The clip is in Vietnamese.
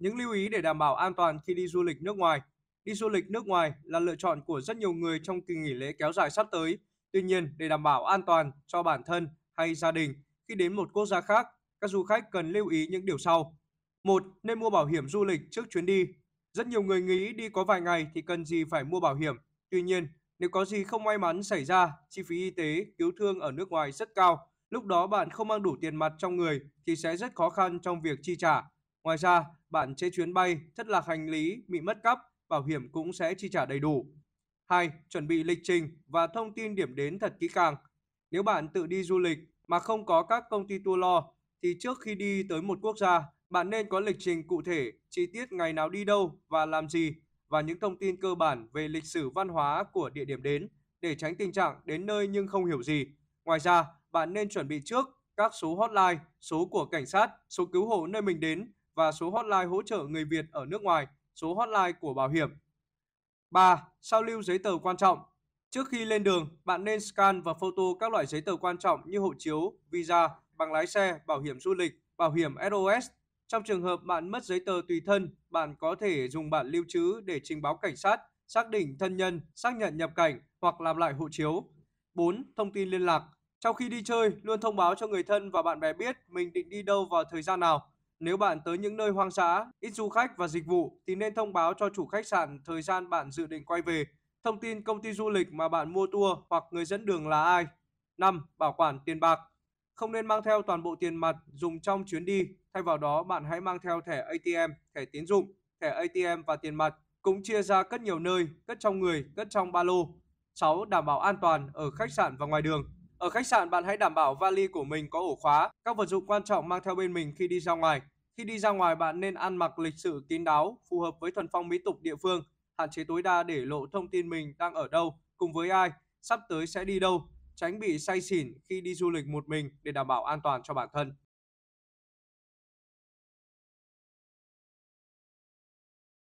Những lưu ý để đảm bảo an toàn khi đi du lịch nước ngoài. Đi du lịch nước ngoài là lựa chọn của rất nhiều người trong kỳ nghỉ lễ kéo dài sắp tới. Tuy nhiên, để đảm bảo an toàn cho bản thân hay gia đình khi đến một quốc gia khác, các du khách cần lưu ý những điều sau. 1. Nên mua bảo hiểm du lịch trước chuyến đi. Rất nhiều người nghĩ đi có vài ngày thì cần gì phải mua bảo hiểm. Tuy nhiên, nếu có gì không may mắn xảy ra, chi phí y tế, cứu thương ở nước ngoài rất cao. Lúc đó bạn không mang đủ tiền mặt trong người thì sẽ rất khó khăn trong việc chi trả. Ngoài ra, bạn trễ chuyến bay, thất lạc hành lý, bị mất cắp, bảo hiểm cũng sẽ chi trả đầy đủ. 2. Chuẩn bị lịch trình và thông tin điểm đến thật kỹ càng. Nếu bạn tự đi du lịch mà không có các công ty tour lo, thì trước khi đi tới một quốc gia, bạn nên có lịch trình cụ thể, chi tiết ngày nào đi đâu và làm gì, và những thông tin cơ bản về lịch sử văn hóa của địa điểm đến để tránh tình trạng đến nơi nhưng không hiểu gì. Ngoài ra, bạn nên chuẩn bị trước các số hotline, số của cảnh sát, số cứu hộ nơi mình đến và số hotline hỗ trợ người Việt ở nước ngoài, số hotline của bảo hiểm. 3. Sao lưu giấy tờ quan trọng. Trước khi lên đường, bạn nên scan và photo các loại giấy tờ quan trọng như hộ chiếu, visa, bằng lái xe, bảo hiểm du lịch, bảo hiểm SOS. Trong trường hợp bạn mất giấy tờ tùy thân, bạn có thể dùng bản lưu trữ để trình báo cảnh sát, xác định thân nhân, xác nhận nhập cảnh hoặc làm lại hộ chiếu. 4. Thông tin liên lạc. Trong khi đi chơi, luôn thông báo cho người thân và bạn bè biết mình định đi đâu vào thời gian nào. Nếu bạn tới những nơi hoang dã, ít du khách và dịch vụ thì nên thông báo cho chủ khách sạn thời gian bạn dự định quay về, thông tin công ty du lịch mà bạn mua tour hoặc người dẫn đường là ai. 5. Bảo quản tiền bạc. Không nên mang theo toàn bộ tiền mặt dùng trong chuyến đi, thay vào đó bạn hãy mang theo thẻ ATM, thẻ tín dụng, thẻ ATM và tiền mặt, cũng chia ra cất nhiều nơi, cất trong người, cất trong ba lô. 6. Đảm bảo an toàn ở khách sạn và ngoài đường. Ở khách sạn bạn hãy đảm bảo vali của mình có ổ khóa, các vật dụng quan trọng mang theo bên mình khi đi ra ngoài. Khi đi ra ngoài bạn nên ăn mặc lịch sự kín đáo, phù hợp với thuần phong mỹ tục địa phương, hạn chế tối đa để lộ thông tin mình đang ở đâu, cùng với ai, sắp tới sẽ đi đâu, tránh bị say xỉn khi đi du lịch một mình để đảm bảo an toàn cho bản thân.